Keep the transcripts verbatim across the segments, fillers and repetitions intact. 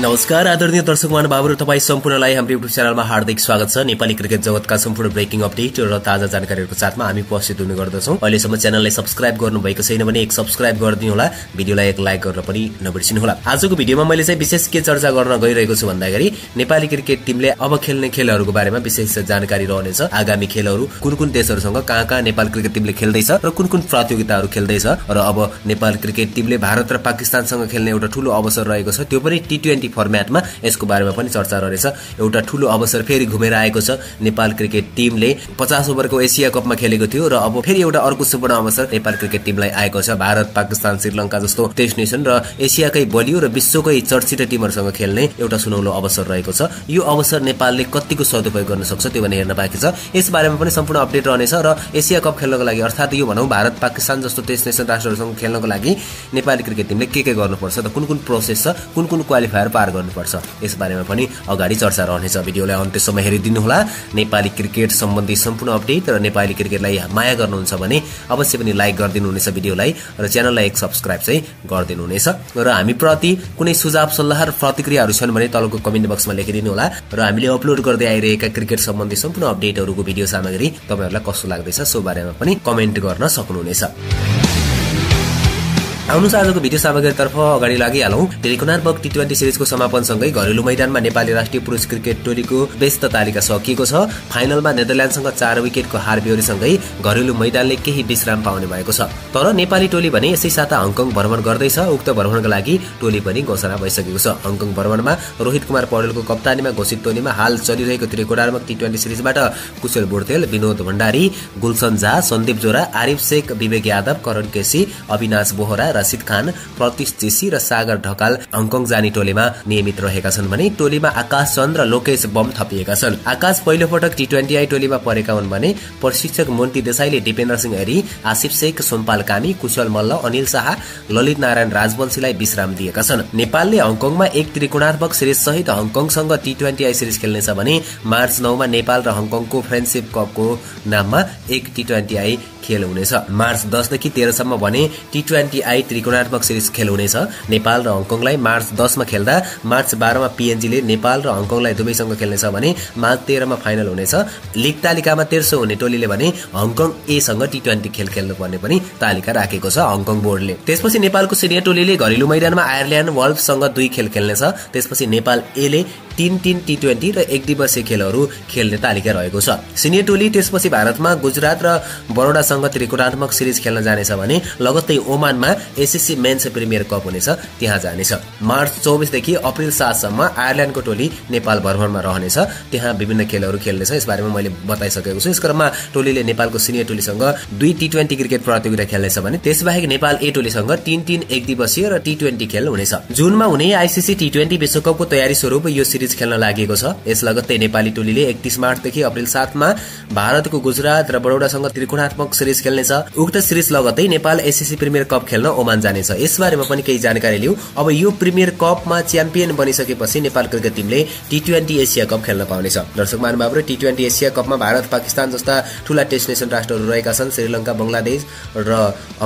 नमस्कार आदरणीय दर्शक महानुभावहरु, तपाई सम्पूर्णलाई हाम्रो युट्युब च्यानलमा हार्दिक स्वागत छ। नेपाली क्रिकेट जगतका सम्पूर्ण ब्रेकिङ अपडेट र ताजा जानकारीहरुको साथमा हामी उपस्थित हुने गर्दछौं। अहिलेसम्म च्यानललाई सब्स्क्राइब गर्नु भएको छैन भने एक सब्स्क्राइब गरिदिनु होला, भिडियोलाई एक लाइक गर्न पनि नबिर्सिनु होला। आजको भिडियोमा मैले चाहिँ विशेष के चर्चा गर्न गइरहेको छु भन्दाखेरि नेपाली क्रिकेट टिमले अब खेल्ने खेलहरुको बारेमा विशेष जानकारी रहनेछ। आगामी खेलहरु कुन-कुन देशहरुसँग कहाँ-कहाँ नेपाल क्रिकेट टिमले खेल्दैछ र कुन-कुन प्रतियोगिताहरु खेल्दैछ र अब नेपाल क्रिकेट टिमले भारत र पाकिस्तानसँग खेल्ने एउटा ठूलो अवसर रहेको छ, त्यो पनि टी ट्वेन्टी फर्म्याटमा। यसको बारेमा पनि चर्चा रहेछ। एउटा ठूलो अवसर फेरि घुमेर आएको छ। नेपाल क्रिकेट टिमले पचास ओभरको एशिया कपमा खेलेको थियो र अब फेरि एउटा अर्को सुवर्ण अवसर नेपाल क्रिकेट टिमलाई आएको छ। भारत, पाकिस्तान, श्रीलंका जस्तो टेस्ट नेसन र एशियाकै बलियो र विश्वकै चर्चित टिमहरुसँग खेल्ने एउटा सुनौलो अवसर रहेको छ। यो अवसर नेपालले कतिको सदुपयोग गर्न सक्छ त्यो भने हेर्न बाँकी छ। यस बारेमा पनि सम्पूर्ण अपडेट रहनेछ र एशिया कप खेल्नको लागि अर्थात यो भनौं भारत, पाकिस्तान जस्तो टेस्ट नेसन राष्ट्रहरुसँग खेल्नको लागि नेपाली क्रिकेट टिमले के के गर्नुपर्छ र कुन कुन प्रोसेस छ, कुन कुन क्वालिफायर पार गर्नुपर्छ यस बारेमा पनि अगाडि चर्चा रहनेछ। भिडियोलाई अन्त्यसम्म हेरिदिनु होला। नेपाली क्रिकेट सम्बन्धी सम्पूर्ण अपडेट र नेपाली क्रिकेटलाई माया गर्नुहुन्छ भने अवश्य पनि लाइक गरिदिनु हुनेछ भिडियोलाई र च्यानललाई एक सब्स्क्राइब चाहिँ गरिदिनु हुनेछ। र हामी प्रति कुनै सुझाव, सल्लाह र प्रतिक्रियाहरू छन् भने तलको कमेन्ट बक्समा लेखिदिनु होला। र हामीले अपलोड गर्दै आइरहेका क्रिकेट सम्बन्धी सम्पूर्ण अपडेटहरूको भिडियो सामग्री तपाईहरुलाई कस्तो लाग्दैछ सो बारेमा पनि कमेन्ट गर्न सक्नुहुनेछ। आउनुस आजको भिडियो सामग्रीतर्फ अगाडि लागिहालौं। टेलिकुनार बक टी ट्वेन्टी सिरिजको समापनसँगै घरेलु मैदानमा नेपाली राष्ट्रिय पुरुष क्रिकेट टोलीको व्यस्त तालिका सकिएको छ। फाइनलमा नेदरल्यान्डसँग चार विकेटको हार बेहोरीसँगै घरेलु मैदानले केही विश्राम पाउने भएको छ। तर नेपाली टोली भने यसै साता हङकङ भ्रमण गर्दैछ। उक्त भ्रमणका लागि टोली पनि घोषणा भइसकेको छ। हङकङ भ्रमणमा रोहित कुमार पौडेलको कप्तानीमा घोषित टोलीमा हाल चलिरहेको त्रिकोणात्मक टी ट्वेन्टी सिरिजबाट कुशल भुर्तेल, विनोद भण्डारी, गुलसन झा, सन्देप जोरा, आरिफ शेख, विवेक यादव, करन केसी, अविनाश बोहरा, आसिफ खान, प्रतीश चेसी र सागर ढकाल हङकङ जाने टोलीमा नियमित रहेका छन् भने टोलीमा आकाश चन्द्र, लोकेश बम थपिएका छन्। आकाश पहिलो पटक टी ट्वेन्टी आई टोलीमा परेका हुन् भने प्रशिक्षक मोन्टी देसाईले दिपेन्द्र सिंह एरी, आसिफ शेख, सोम्पाल कामी, कुशल मल्ल, अनिल शाह, ललित नारायण राजवंशीलाई विश्राम दिएका छन्। नेपालले हङकङमा एक त्रिकोणात्मक सिरिज सहित हङकङसँग टी ट्वेन्टी आई सिरिज खेल्नेछ भने मार्च नौ मा नेपाल र हङकङको फ्रेन्डशिप कपको नाममा एक टी ट्वेन्टी आई खेल हुनेछ। मार्च दस देखि तेह्र सम्म भने टी ट्वेन्टी आई त्रिकोणात्मक सिरिज खेल हुनेछ। नेपाल र हङकङलाई मार्च दस मा खेल्दा मार्च बाह्र मा पीएनजीले नेपाल र हङकङलाई दुवैसँग खेल्नेछ भने मार्च तेह्र मा फाइनल हुनेछ। लीग तालिकामा तेर्सौं हुने टोलीले भने हङकङ ए सँग टी ट्वेन्टी खेल खेल्नुपर्ने पनि तालिका राखेको छ हङकङ बोर्डले। त्यसपछि नेपालको सिनियर टोलीले घरेलु मैदानमा आयरल्याण्ड वल्भसँग दुई खेल खेल्नेछ। त्यसपछि नेपाल ए ले तीन तीन टी ट्वेन्टी र एक दिवसीय खेलहरू खेल्ने तालिका रहेको छ सिनियर टोली। त्यसपछि भारतमा गुजरात र बडोदासँग त्रिकोणात्मक सिरिज खेल्न जानेछ भने लगत्तै ओमानमा एसीसी मेन्स प्रिमियर कप हुनेछ, त्यहाँ जानेछ। मार्च चौबीस देखि अप्रिल सात सम्म आयरल्याण्डको टोली नेपाल भ्रमणमा रहनेछ, त्यहाँ विभिन्न खेलहरू खेल्नेछ। यसबारेमा मैले बताइसकेको छु। यस क्रममा टोलीले नेपालको सिनियर टोलीसँग दुई टी ट्वेन्टी क्रिकेट प्रतियोगिता खेल्नेछ भने त्यसबाहेक नेपाल ए टोलीसँग तीन तीन एक दिवसीय र टी ट्वेन्टी खेल हुनेछ। जुनमा हुने आईसीसी टी ट्वेन्टी विश्वकपको तयारी स्वरूप यो सिरिज खेल्न लागेको छ। यस लगत्तै नेपाली टोलीले एकतीस मार्च देखि अप्रिल सात मा भारतको गुजरात र बडौदासँग त्रिकोणात्मक सिरिज खेल्नेछ। उक्त सिरिज लगत्तै नेपाल एसीसी प्रिमियर कप खेल्न ओमान जानेछ। यस बारेमा पनि केही जानकारी लिऊ। अब यो प्रिमियर कपमा च्याम्पियन बनिसकेपछि नेपाल क्रिकेट टिमले टी ट्वेन्टी एशिया कप खेल्न पाउनेछ। दर्शक महानुभावहरु, टी ट्वेन्टी एशिया कपमा भारत, पाकिस्तान जस्ता ठूला टेस्ट नेसन राष्ट्रहरू रहेका छन्। श्रीलंका, बंगलादेश र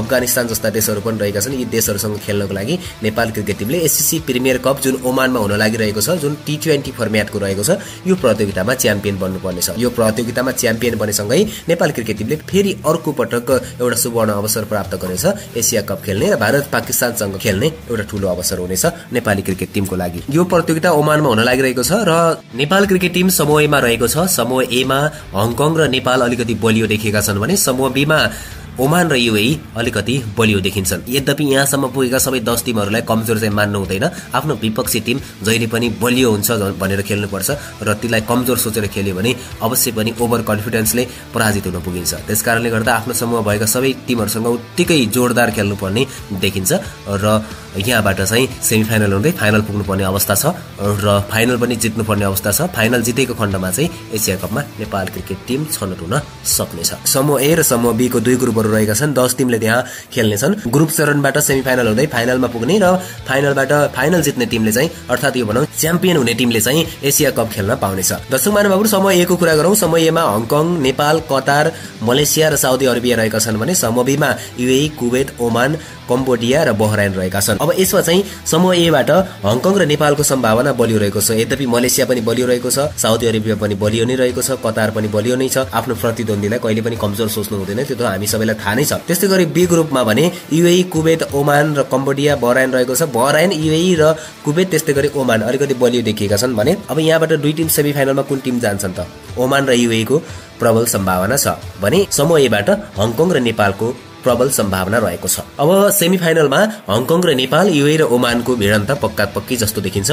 अफगानिस्तान जस्ता देशहरू पनि रहेका छन्। यी देशहरूसँग खेल्नको लागि नेपाल क्रिकेट टिमले एसीसी प्रिमियर कप जुन ओमानमा हुन लागिरहेको छ, जुन टी ट्वेन्टी फर्म्याटको रहेको छ, यो प्रतियोगितामा च्याम्पियन बन्नुपर्नेछ। यो प्रतियोगितामा च्याम्पियन बनेसँगै नेपाल क्रिकेट टिमले फेरि अर्को पटक एउटा सुवर्ण अवसर प्राप्त गर्नेछ। एशिया कप खेल्ने र भारत, पाकिस्तानसँग खेल्ने एउटा ठूलो अवसर हुनेछ नेपाली क्रिकेट टिमको लागि। यो प्रतियोगिता ओमानमा हुन लागिरहेको छ र नेपाल क्रिकेट टिम समूह एमा रहेको छ। समूह एमा हङकङ र नेपाल अलिकति बलियो देखिएका छन् भने समूह बीमा ओमान र युएई अलिकति बलियो देखिन्छन्। यद्यपि यहाँसम्म पुगेका सबै दस टिमहरूलाई कमजोर चाहिँ मान्नु हुँदैन। आफ्नो विपक्षी टिम जहिले पनि बलियो हुन्छ भनेर खेल्नुपर्छ र त्यसलाई कमजोर सोचेर खेल्यो भने अवश्य पनि ओभर कन्फिडेन्सले पराजित हुन पुगिन्छ। त्यसकारणले गर्दा आफ्नो समूह भएका सबै टिमहरूसँग उत्तिकै जोरदार खेल्नुपर्ने देखिन्छ र यहाँबाट चाहिँ सेमिफाइनल हुँदै फाइनल पुग्नुपर्ने अवस्था छ र फाइनल पनि जित्नुपर्ने अवस्था छ। फाइनल जितेको खण्डमा चाहिँ एसिया कपमा नेपाल क्रिकेट टिम छनौट हुन सक्नेछ। समूह ए र समूह बी को दुई ग्रुपहरू रहेका छन्। दस टिमले त्यहाँ खेल्नेछन्। ग्रुप चरणबाट सेमिफाइनल हुँदै फाइनलमा पुग्ने र फाइनलबाट फाइनल जित्ने टिमले चाहिँ अर्थात् यो भनौँ च्याम्पियन हुने टिमले चाहिँ एसिया कप खेल्न पाउनेछ। दर्शक महानुभावहरु, समूह ए को कुरा गरौं। समूह एमा हङकङ, नेपाल, कतार, मलेसिया र साउदी अरेबिया रहेका छन् भने समूह बीमा युएई, कुवेत, ओमान, कम्बोडिया र बहराइन रहेका छन्। अब यसमा चाहिँ समूह ए बाट हङकङ र नेपालको सम्भावना बलियो रहेको छ। यद्यपि मलेसिया पनि बलियो रहेको छ, साउदी अरेबिया पनि बलियो नै रहेको छ, कतार पनि बलियो नै छ। आफ्नो प्रतिद्वन्दीलाई कहिले पनि कमजोर सोच्नु हुँदैन, त्यो त हामी सबैलाई थाहा नै छ। त्यस्तै गरी बी ग्रुपमा भने युएई, कुवेत, ओमान र कम्बोडिया बहराइन रहेको छ। बहराइन, युएई र कुवेत त्यस्तै गरी ओमान अलिकति बलियो देखिएका छन् भने अब यहाँबाट दुई टिम सेमिफाइनलमा कुन टिम जान्छन् त? ओमान र युएई को प्रबल सम्भावना छ भने समूह ए बाट हङकङ र नेपालको प्रबल सम्भावना रहेको छ। अब सेमिफाइनलमा हङकङ र नेपाल, युएई र ओमानको भिडन्त पक्का पक्की जस्तो देखिन्छ।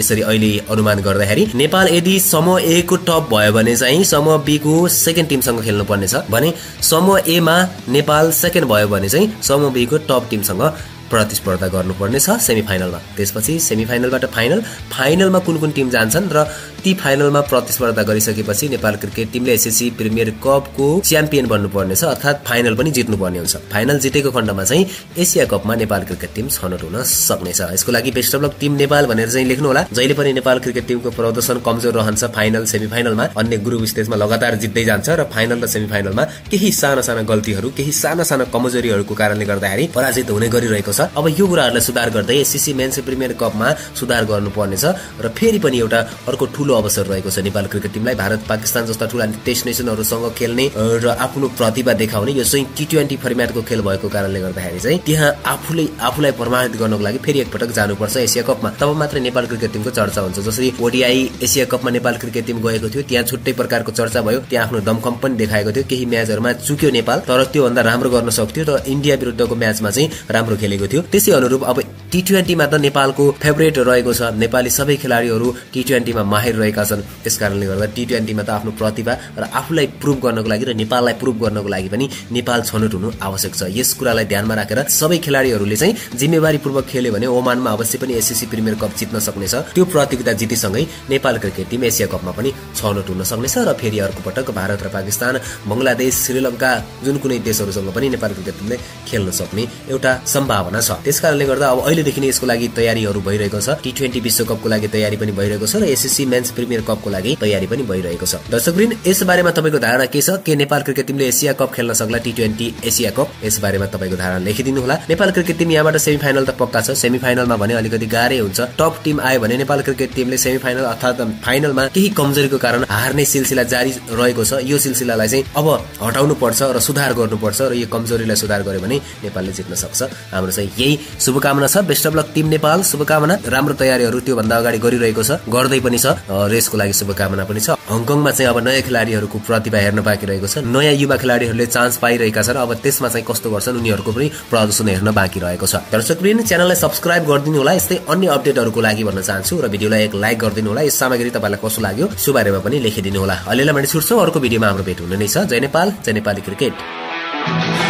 यसरी अहिले अनुमान गर्दाखेरि नेपाल यदि समूह ए को टप भयो भने चाहिँ समूह बी को सेकेन्ड टिमसँग खेल्नुपर्नेछ भने समूह ए मा नेपाल सेकेन्ड भयो भने चाहिँ समूह बी को टप टिमसँग प्रतिस्पर्धा गर्नुपर्नेछ सेमिफाइनलमा। त्यसपछि सेमिफाइनलबाट फाइनल, फाइनलमा कुन कुन टिम जान्छन् र ती फाइनलमा प्रतिस्पर्धा गरिसकेपछि नेपाल क्रिकेट टिमले एसीसी प्रिमियर कपको च्याम्पियन बन्नुपर्नेछ, अर्थात् फाइनल पनि जित्नुपर्ने हुन्छ। फाइनल जितेको खण्डमा चाहिँ एसिया कपमा नेपाल क्रिकेट टिम छनौट हुन सक्नेछ। यसको लागि best of luck team Nepal भनेर चाहिँ लेख्नु होला। जहिले पनि नेपाल क्रिकेट टिमको प्रदर्शन कमजोर रहन्छ फाइनल सेमिफाइनलमा, अन्य ग्रुप स्टेजमा लगातार जित्दै जान्छ र फाइनल र सेमिफाइनलमा केही साना साना गल्तीहरू, केही साना साना कमजोरीहरूको कारणले गर्दाखेरि पराजित हुने गरिरहेको। अब यो कुराहरूलाई सुधार गर्दै एसीसी मेन्स प्रिमियर कपमा सुधार गर्नुपर्नेछ र फेरि पनि एउटा अर्को ठूलो अवसर रहेको छ नेपाल क्रिकेट टिमलाई। भारत, पाकिस्तान जस्ता ठूला टेस्ट नेसनहरूसँग खेल्ने र आफ्नो प्रतिभा देखाउने, यो चाहिँ टी ट्वेन्टी फर्मेटको खेल भएको कारणले गर्दाखेरि चाहिँ त्यहाँ आफूले आफूलाई प्रमाणित गर्नको लागि फेरि एकपटक जानुपर्छ एसिया कपमा। तब मात्र नेपाल क्रिकेट टिमको चर्चा हुन्छ। जसरी ओडिआई एसिया कपमा नेपाल क्रिकेट टिम गएको थियो, त्यहाँ छुट्टै प्रकारको चर्चा भयो, त्यहाँ आफ्नो दमखम पनि देखाएको थियो। केही म्याचहरूमा चुक्यो नेपाल, तर त्योभन्दा राम्रो गर्न सक्थ्यो र इन्डिया विरुद्धको म्याचमा चाहिँ राम्रो खेलेको थियो। त्यसै अनुरूप अब टी ट्वेन्टीमा त नेपालको फेभरेट रहेको छ, नेपाली सबै खेलाडीहरू टी ट्वेन्टीमा माहिर रहेका छन्। त्यसकारणले गर्दा टी ट्वेन्टीमा त आफ्नो प्रतिभा र आफूलाई प्रुभ गर्नको लागि र नेपाललाई प्रुभ गर्नको लागि पनि नेपाल छनौट हुनु आवश्यक छ। यस कुरालाई ध्यानमा राखेर सबै खेलाडीहरूले चाहिँ जिम्मेवारीपूर्वक खेल्यो भने ओमानमा अवश्य पनि एसीसी प्रिमियर कप जित्न सक्नेछ। त्यो प्रतियोगिता जितिसँगै नेपाल क्रिकेट टिम एसिया कपमा पनि छनौट हुन सक्नेछ र फेरि अर्को पटक भारत र पाकिस्तान, बङ्गलादेश, श्रीलङ्का जुन कुनै देशहरूसँग पनि नेपाल क्रिकेट टिमले खेल्न सक्ने एउटा सम्भावना। त्यसकारणले गर्दा अब अहिलेदेखि नै यसको लागि तयारीहरू भइरहेको छ। टी ट्वेन्टी विश्वकपको लागि तयारी पनि भइरहेको छ र एसीसी मेन्स प्रिमियर कपको लागि तयारी पनि भइरहेको छ। दर्शकवृन्द, यस बारेमा तपाईँको धारणा के छ? के नेपाल क्रिकेट टिमले एसिया कप खेल्न सक्ला, टी ट्वेन्टी एसिया कप? यस बारेमा तपाईँको धारणा लेखिदिनु होला। नेपाल क्रिकेट टिम यहाँबाट सेमिफाइनल त पक्का छ, सेमिफाइनलमा भने अलिकति गाह्रै हुन्छ। टप टिम आयो भने नेपाल क्रिकेट टिमले सेमिफाइनल अर्थात् फाइनलमा केही कमजोरीको कारण हार्ने सिलसिला जारी रहेको छ। यो सिलसिलालाई चाहिँ अब हटाउनु पर्छ र सुधार गर्नुपर्छ र यो कमजोरीलाई सुधार गर्यो भने नेपालले जित्न सक्छ। हाम्रो चाहिँ यही शुभकामना छ। Best of luck team Nepal, शुभकामना। राम्रो तयारीहरू त्योभन्दा अगाडि गरिरहेको छ, गर्दै पनि छ र यसको लागि शुभकामना पनि छ। हङकङमा चाहिँ अब नयाँ खेलाडीहरूको प्रतिभा हेर्न बाँकी रहेको छ। नयाँ युवा खेलाडीहरूले चान्स पाइरहेका छन्। अब त्यसमा चाहिँ कस्तो गर्छन् उनीहरूको पनि प्रदर्शन हेर्न बाँकी रहेको छ। दर्शकवृन्द, च्यानललाई सब्सक्राइब गरिदिनु होला। यस्तै अन्य अपडेटहरूको लागि भन्न चाहन्छु र भिडियोलाई एक लाइक गरिदिनु होला। यस सामग्री तपाईँलाई कस्तो लाग्यो सो बारेमा पनि लेखिदिनु होला। अहिलेलाई मैले छुट्छु, अर्को भिडियोमा हाम्रो भेट हुने नै छ। जय नेपाल, जय नेपाली क्रिकेट।